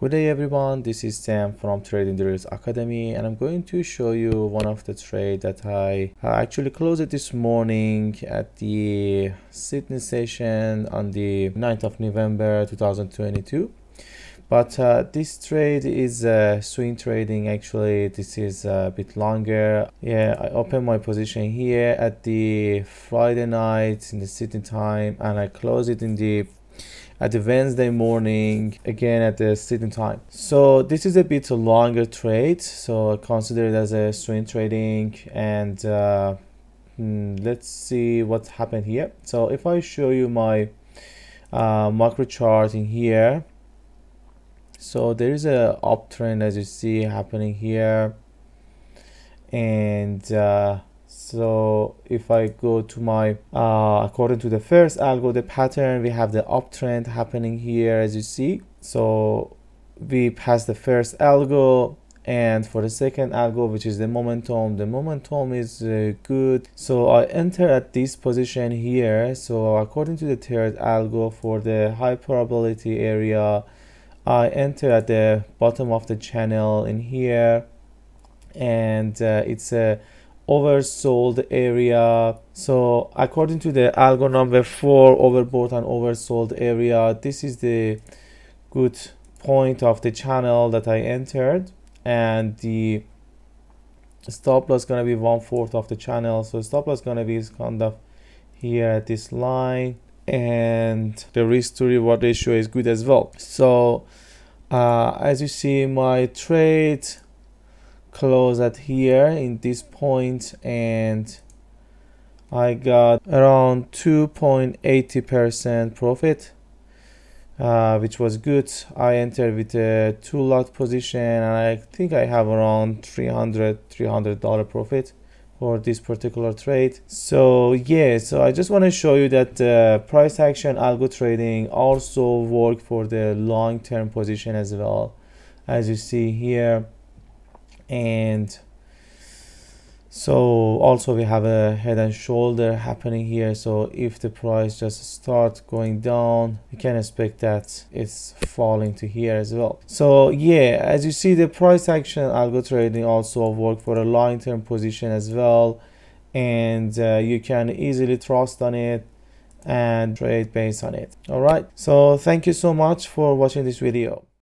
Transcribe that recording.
Good day everyone, this is Sam from Trading Drills Academy, and I'm going to show you one of the trades that I actually closed it this morning at the Sydney session on the 9th of November 2022. But this trade is swing trading. Actually, this is a bit longer. Yeah, I open my position here at the Friday night in the Sydney time, and I close it in the at the Wednesday morning, again at the Sydney time. So this is a bit longer trade, so I consider it as a swing trading. And let's see what happened here. So if I show you my macro chart in here, so there is a uptrend, as you see, happening here. And so if I go to my according to the first algo, the pattern, we have the uptrend happening here, as you see. So we pass the first algo, and for the second algo, which is the momentum is good. So I enter at this position here. So according to the third algo, for the high probability area, I enter at the bottom of the channel in here, and it's a oversold area. So according to the algo number 4, overbought and oversold area, this is the good point of the channel that I entered, and the stop loss gonna be 1/4 of the channel. So stop loss gonna be kind of here at this line, and the risk to reward ratio is good as well. So as you see, my trade close at here in this point, and I got around 2.80% profit, which was good. I entered with a 2-lot position, and I think I have around $300 profit for this particular trade. So yeah, so I just want to show you that price action algo trading also work for the long-term position as well, as you see here. And so also we have a head and shoulder happening here. So if the price just starts going down, you can expect that it's falling to here as well. So yeah, as you see, the price action algo trading also work for a long-term position as well, and you can easily trust on it and trade based on it. All right, so thank you so much for watching this video.